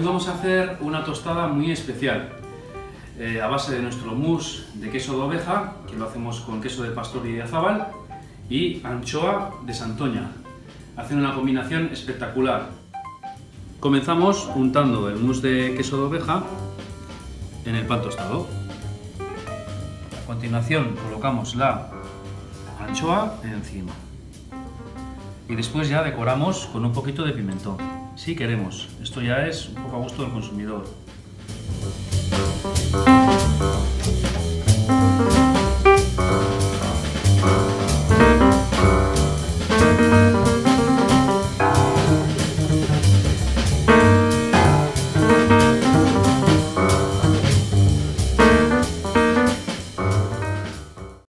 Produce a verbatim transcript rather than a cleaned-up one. Hoy vamos a hacer una tostada muy especial eh, a base de nuestro mousse de queso de oveja, que lo hacemos con queso de pastor y de azábal y anchoa de Santoña. Hacen una combinación espectacular. Comenzamos untando el mousse de queso de oveja en el pan tostado. A continuación colocamos la anchoa encima y después ya decoramos con un poquito de pimentón, si queremos. Esto ya es un poco a gusto del consumidor.